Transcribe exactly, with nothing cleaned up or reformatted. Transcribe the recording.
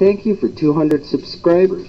Thank you for two hundred subscribers.